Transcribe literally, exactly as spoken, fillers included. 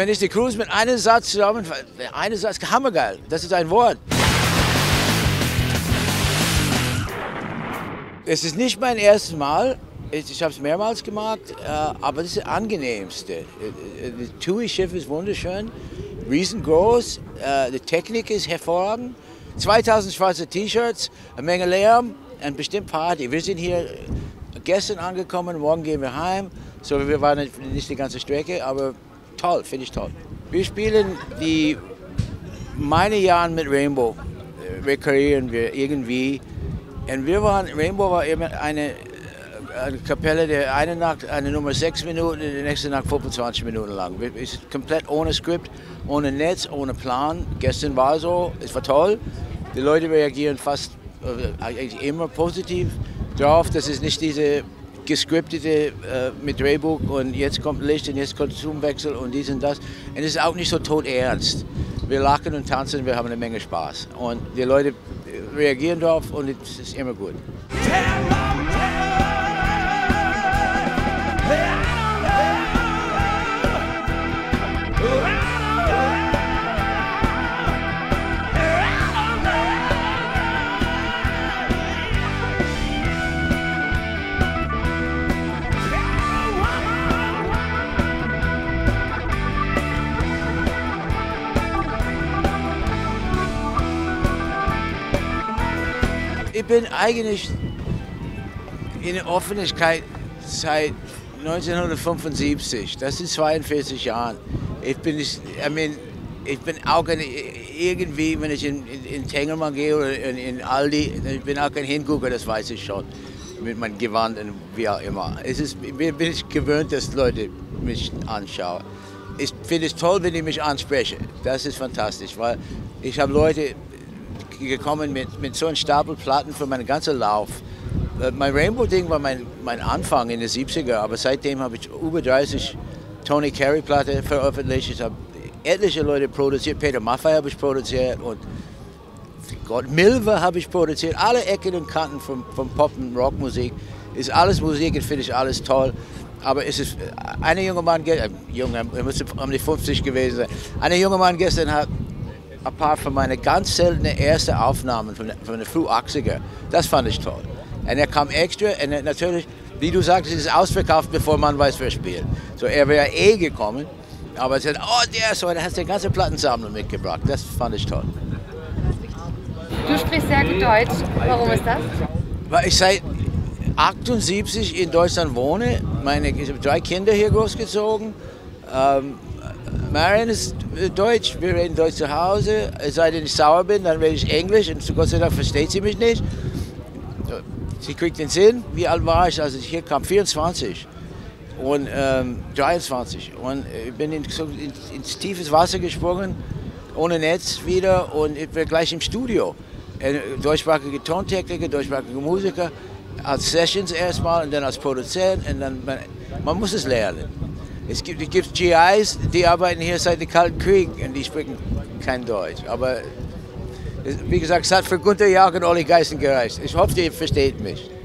Wenn ich die Cruise mit einem Satz zusammenfasse, einen Satz, hammergeil, das ist ein Wort. Es ist nicht mein erstes Mal, ich, ich habe es mehrmals gemacht, äh, aber das ist das Angenehmste. Das T U I-Schiff ist wunderschön, riesengroß, äh, die Technik ist hervorragend, zweitausend schwarze T-Shirts, eine Menge Lärm und bestimmt Party. Wir sind hier gestern angekommen, morgen gehen wir heim, so wir waren nicht die ganze Strecke, aber toll, finde ich toll. Wir spielen die, meine Jahren mit Rainbow, rekreieren wir irgendwie. Und wir waren, Rainbow war eben eine, eine Kapelle, der eine Nacht eine Nummer sechs Minuten, die nächste Nacht fünfundzwanzig Minuten lang. Es ist komplett ohne Skript, ohne Netz, ohne Plan. Gestern war so, es war toll. Die Leute reagieren fast eigentlich immer positiv drauf, dass es nicht diese gescriptete äh, mit Drehbuch und jetzt kommt Licht und jetzt kommt Zoomwechsel und dies und das. Und es ist auch nicht so tot ernst. Wir lachen und tanzen, wir haben eine Menge Spaß. Und die Leute reagieren darauf und es ist immer gut. Ich bin eigentlich in der Öffentlichkeit seit neunzehnhundertfünfundsiebzig, das sind zweiundvierzig Jahre. Ich bin, ich, I mean, ich bin auch ein, irgendwie, wenn ich in, in, in Tengelmann gehe oder in, in Aldi, ich bin auch kein Hingucker, das weiß ich schon, mit meinem Gewand und wie auch immer. Es ist, bin ich gewöhnt, dass Leute mich anschauen. Ich finde es toll, wenn ich mich anspreche, das ist fantastisch, weil ich habe Leute gekommen mit, mit so einem Stapel Platten für meinen ganzen Lauf. Mein Rainbow-Ding war mein, mein Anfang in den siebziger, aber seitdem habe ich über dreißig Tony Carey Platten veröffentlicht. Ich habe etliche Leute produziert, Peter Maffay habe ich produziert und Gott, Milva habe ich produziert. Alle Ecken und Kanten von, von Pop- und Rockmusik ist alles Musik und finde ich alles toll. Aber es ist, ein junger Mann, ein junger, er müsste um die fünfzig gewesen sein, ein junger Mann gestern hat ein paar von meinen ganz seltenen ersten Aufnahmen von, von den frühen achtziger. Das fand ich toll. Und er kam extra und er, natürlich, wie du sagst, es ist ausverkauft, bevor man weiß, wer spielt. So, er wäre eh gekommen, aber er sagt, oh der, so, der hat die ganze Plattensammlung mitgebracht. Das fand ich toll. Du sprichst sehr gut Deutsch. Warum ist das? Weil ich seit achtundsiebzig in Deutschland wohne. Meine, ich habe drei Kinder hier großgezogen. Ähm, Marion ist Deutsch, wir reden Deutsch zu Hause. Seitdem ich sauer bin, dann rede ich Englisch und zu Gott sei Dank versteht sie mich nicht. Sie kriegt den Sinn. Wie alt war ich, als ich hier kam? vierundzwanzig und ähm, dreiundzwanzig. Und ich bin in, in, ins tiefes Wasser gesprungen, ohne Netz wieder und ich war gleich im Studio. Deutschsprachige Tontechniker, deutschsprachige Musiker, als Sessions erstmal und dann als Produzent. Und dann, man, man muss es lernen. Es gibt, es gibt G Is, die arbeiten hier seit dem Kalten Krieg und die sprechen kein Deutsch. Aber wie gesagt, es hat für Günther Jauch und Olli Geißen gereicht. Ich hoffe, ihr versteht mich.